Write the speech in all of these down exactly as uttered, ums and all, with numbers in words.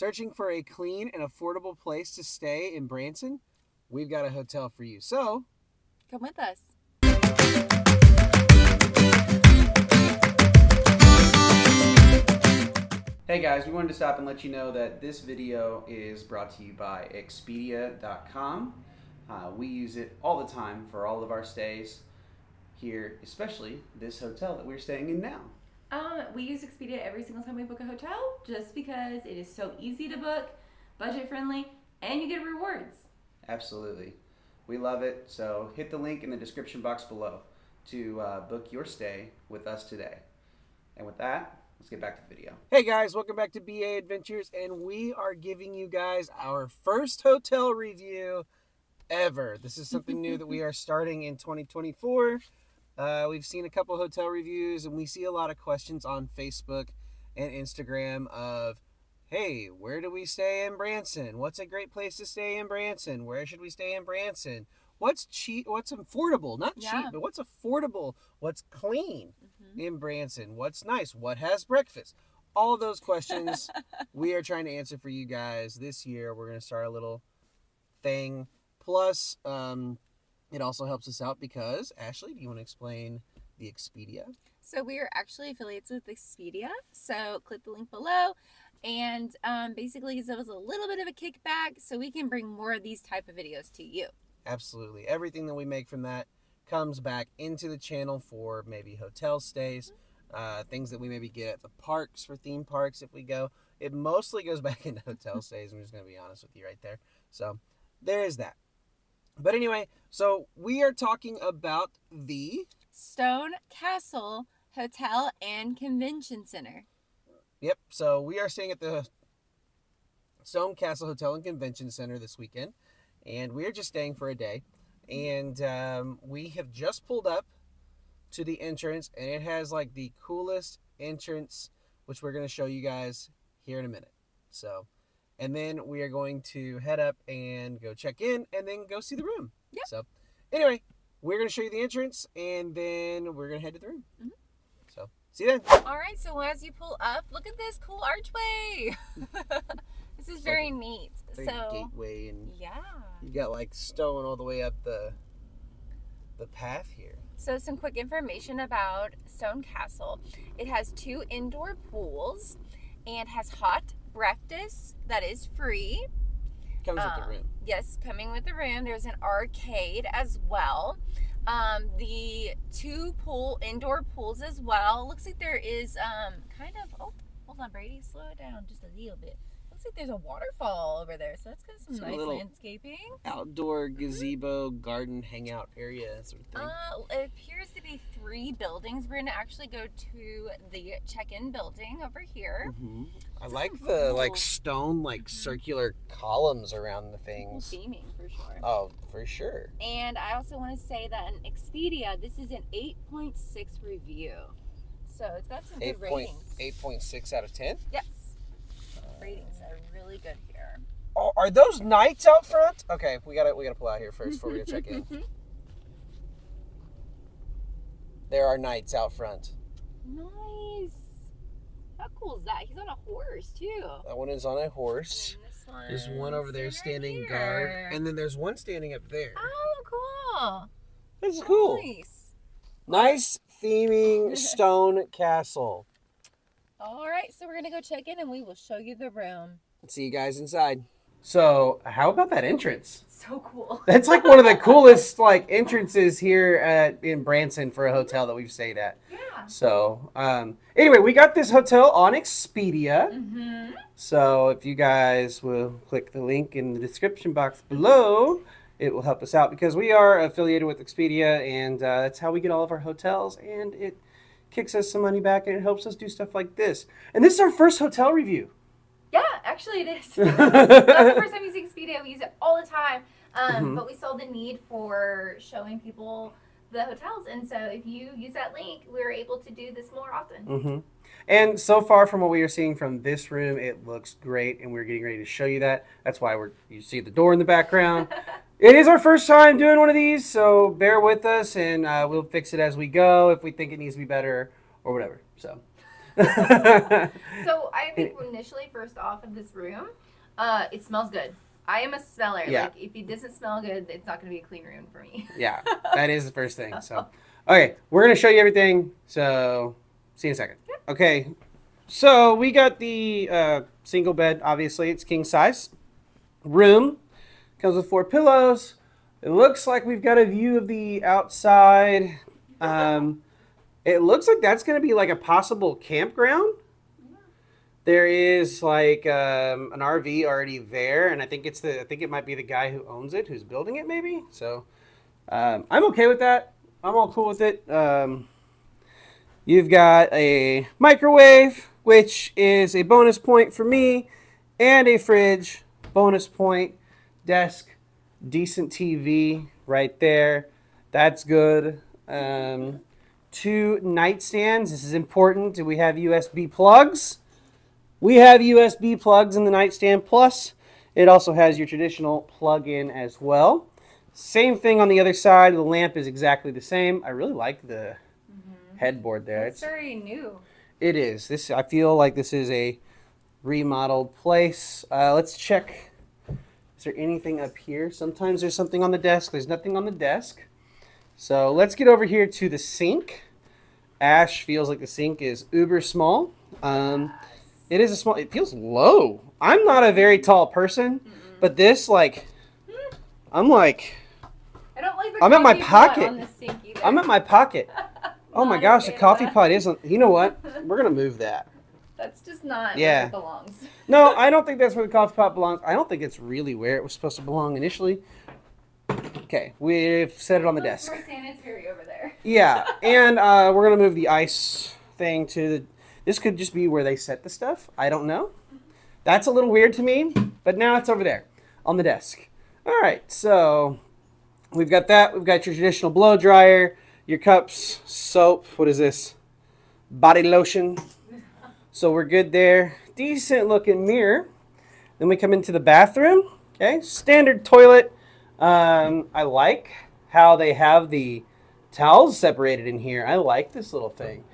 Searching for a clean and affordable place to stay in Branson? We've got a hotel for you. So, come with us. Hey guys, we wanted to stop and let you know that this video is brought to you by Expedia dot com. Uh, we use it all the time for all of our stays here, especially this hotel that we're staying in now. Um, we use Expedia every single time we book a hotel just because it is so easy to book, budget friendly, and you get rewards. Absolutely. We love it. So hit the link in the description box below to uh, book your stay with us today. And with that, let's get back to the video. Hey guys, welcome back to B A Adventures, and we are giving you guys our first hotel review ever. This is something new that we are starting in twenty twenty-four. Uh, we've seen a couple hotel reviews, and we see a lot of questions on Facebook and Instagram of, hey, where do we stay in Branson? What's a great place to stay in Branson? Where should we stay in Branson? What's cheap? What's affordable? Not yeah. cheap, but what's affordable? What's clean mm-hmm. in Branson? What's nice? What has breakfast? All of those questions we are trying to answer for you guys this year. We're going to start a little thing. Plus, um... it also helps us out because, Ashley, do you want to explain the Expedia? So we are actually affiliates with Expedia. So click the link below. And um, basically, it was a little bit of a kickback so we can bring more of these type of videos to you. Absolutely. Everything that we make from that comes back into the channel for maybe hotel stays, mm-hmm. uh, things that we maybe get at the parks for theme parks if we go. It mostly goes back into hotel stays. I'm just going to be honest with you right there. So there is that. But anyway, so we are talking about the Stone Castle Hotel and Convention Center. Yep. So we are staying at the Stone Castle Hotel and Convention Center this weekend, and we are just staying for a day. And um, we have just pulled up to the entrance, and it has like the coolest entrance, which we're going to show you guys here in a minute. So. And then we are going to head up and go check in and then go see the room. Yep. So anyway, we're going to show you the entrance and then we're going to head to the room. Mm-hmm. So see you then. All right. So as you pull up, look at this cool archway. This is very like, neat. So gateway and yeah, you got like stone all the way up the, the path here. So some quick information about Stone Castle. It has two indoor pools and has hot breakfast that is free. Comes um, with the room. Yes, coming with the room. There's an arcade as well. Um, the two pool indoor pools as well. Looks like there is um, kind of. Oh, hold on, Brady, slow it down just a little bit. Looks like there's a waterfall over there, so that's got some, some nice landscaping. Outdoor gazebo mm-hmm. garden hangout area sort of thing. Uh, it appears to be three buildings. We're gonna actually go to the check-in building over here. Mm-hmm. I like the cool. like stone like mm-hmm. circular columns around the things. Theming for sure. Oh, for sure. And I also want to say that on Expedia, this is an eight point six review, so it's got some good ratings. eight point six out of ten. Yes. Ratings are really good here. Oh, are those nights out front? Okay, we gotta we gotta pull out here first before we go check in. There are nights out front. Nice. How cool is that? He's on a horse too. That one is on a horse. And this one. There's one over there standing right guard, and then there's one standing up there. Oh, cool. That's cool. Nice. Nice theming, Stone Castle. All right, so we're going to go check in and we will show you the room. Let's see you guys inside. So how about that entrance? So cool. That's like one of the coolest like entrances here at, in Branson for a hotel that we've stayed at. Yeah. So um, anyway, we got this hotel on Expedia. Mm-hmm. So if you guys will click the link in the description box below, it will help us out because we are affiliated with Expedia, and uh, that's how we get all of our hotels, and it kicks us some money back, and it helps us do stuff like this. And this is our first hotel review. Yeah, actually it is. That's the first time using Expedia. We use it all the time. Um, mm-hmm. But we saw the need for showing people the hotels. And so if you use that link, we're able to do this more often. Mm-hmm. And so far from what we are seeing from this room, it looks great. And we're getting ready to show you that. That's why we're you see the door in the background. It is our first time doing one of these, so bear with us, and uh, we'll fix it as we go if we think it needs to be better or whatever. So So I think initially, first off of this room, uh, it smells good. I am a smeller. Yeah. Like, if it doesn't smell good, it's not going to be a clean room for me. Yeah, that is the first thing. So, okay, we're going to show you everything. So, see you in a second. Yep. Okay, so we got the uh, single bed. Obviously, it's king size. Room comes with four pillows. It looks like we've got a view of the outside. Um, it looks like that's going to be like a possible campground. There is like um, an R V already there, and I think it's the I think it might be the guy who owns it who's building it, maybe. So um, I'm okay with that. I'm all cool with it. Um, you've got a microwave, which is a bonus point for me, and a fridge, bonus point. Desk, decent T V right there. That's good. Um, two nightstands. This is important. Do we have U S B plugs? We have U S B plugs in the nightstand, plus it also has your traditional plug-in as well. Same thing on the other side. The lamp is exactly the same. I really like the mm-hmm. headboard there. It's, it's very new. It is. This I feel like this is a remodeled place. Uh, let's check. Is there anything up here? Sometimes there's something on the desk. There's nothing on the desk. So let's get over here to the sink. Ash feels like the sink is uber small. Um, It is a small, it feels low. I'm not a very tall person, mm-mm. but this, like, I'm like, I don't like the I'm, at my pocket. On the sink either. I'm at my pocket. Oh my gosh, the coffee pot isn't, you know what? We're going to move that. That's just not yeah. where it belongs. No, I don't think that's where the coffee pot belongs. I don't think it's really where it was supposed to belong initially. Okay, we've set it on the desk. It's more sanitary over there. Yeah, and uh, we're going to move the ice thing to the, this could just be where they set the stuff. I don't know. That's a little weird to me, but now it's over there on the desk. All right, so we've got that. We've got your traditional blow dryer, your cups, soap. What is this? Body lotion. So we're good there. Decent looking mirror. Then we come into the bathroom. Okay, standard toilet. Um, I like how they have the towels separated in here. I like this little thing.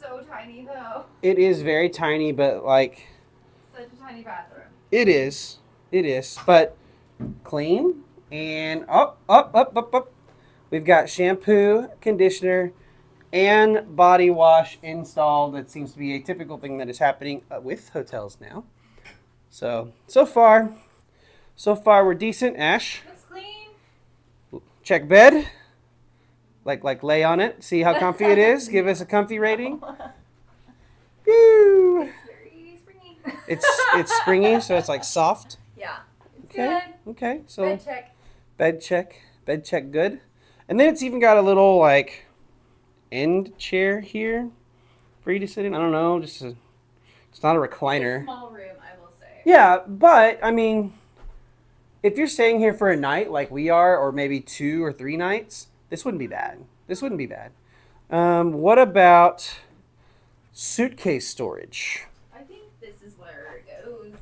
So tiny though. It is very tiny, but like such a tiny bathroom. It is. It is. But clean and up, up, up, up, up. We've got shampoo, conditioner, and body wash installed. That seems to be a typical thing that is happening with hotels now. So so far, so far we're decent. Ash. Looks clean. Check bed. Like, like lay on it. See how comfy it is. Give us a comfy rating. Woo. It's very springy. It's, it's springy, so it's like soft. Yeah. It's okay. Good. Okay. So bed check. Bed check. Bed check good. And then it's even got a little like end chair here for you to sit in. I don't know. Just a, it's not a recliner. It's a small room, I will say. Yeah, but I mean, if you're staying here for a night like we are, or maybe two or three nights, this wouldn't be bad. This wouldn't be bad. Um, what about suitcase storage? I think this is where it goes.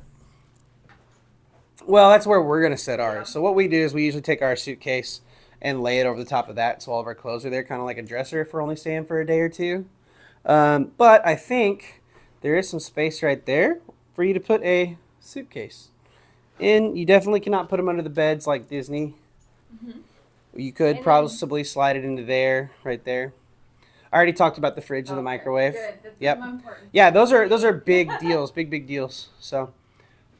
Well, that's where we're going to set ours. Yeah. So what we do is we usually take our suitcase and lay it over the top of that so all of our clothes are there, kind of like a dresser if we're only staying for a day or two. Um, but I think there is some space right there for you to put a suitcase in. You definitely cannot put them under the beds like Disney. Mm-hmm. You could probably slide it into there, right there. I already talked about the fridge oh, and the microwave. Good. That's yep. Yeah, those are those are big deals, big big deals. So,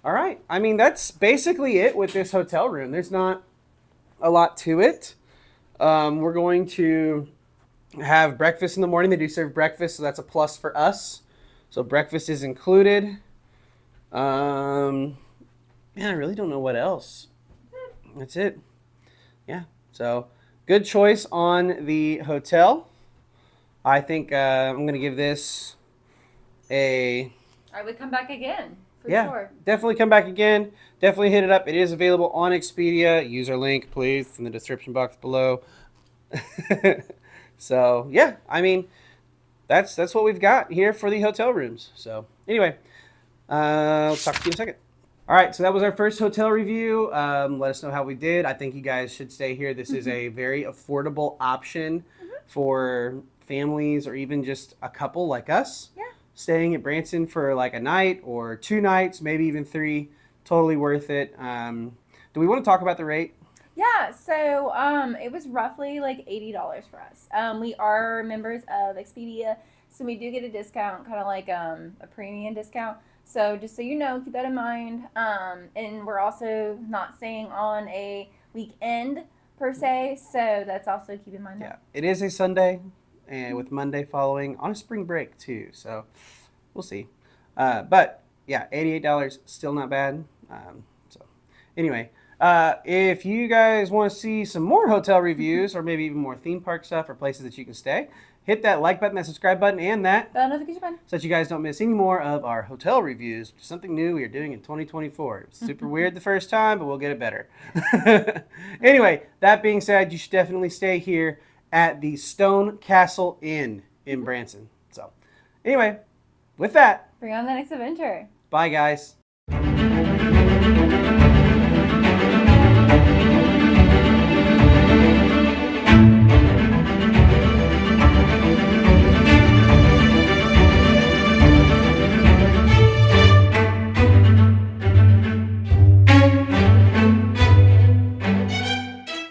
all right. I mean, that's basically it with this hotel room. There's not a lot to it. Um, we're going to have breakfast in the morning. They do serve breakfast, so that's a plus for us. So breakfast is included. Um, man, I really don't know what else. That's it. Yeah. So good choice on the hotel. I think uh, I'm going to give this a... I would come back again, for yeah, sure. Definitely come back again. Definitely hit it up. It is available on Expedia. Use our link, please, in the description box below. So, yeah, I mean, that's that's what we've got here for the hotel rooms. So, anyway, uh, I'll talk to you in a second. All right, so that was our first hotel review. Um, let us know how we did. I think you guys should stay here. This is a very affordable option mm-hmm. for families or even just a couple like us. Yeah. staying at Branson for like a night or two nights, maybe even three. Totally worth it. Um, do we want to talk about the rate? Yeah, so um, it was roughly like eighty dollars for us. Um, we are members of Expedia, so we do get a discount, kind of like um, a premium discount. So just so you know, keep that in mind. Um, and we're also not staying on a weekend per se, so that's also keep in mind. Yeah, that. It is a Sunday, and with Monday following on a spring break too. So we'll see. Uh, but yeah, eighty-eight dollars, still not bad. Um, so anyway. Uh, if you guys want to see some more hotel reviews or maybe even more theme park stuff or places that you can stay, hit that like button, that subscribe button, and that bell notification button so that you guys don't miss any more of our hotel reviews, which is something new we are doing in twenty twenty-four. It was super weird the first time, but we'll get it better. Anyway, that being said, you should definitely stay here at the Stone Castle Inn in Branson. So anyway, with that, bring on the next adventure. Bye, guys.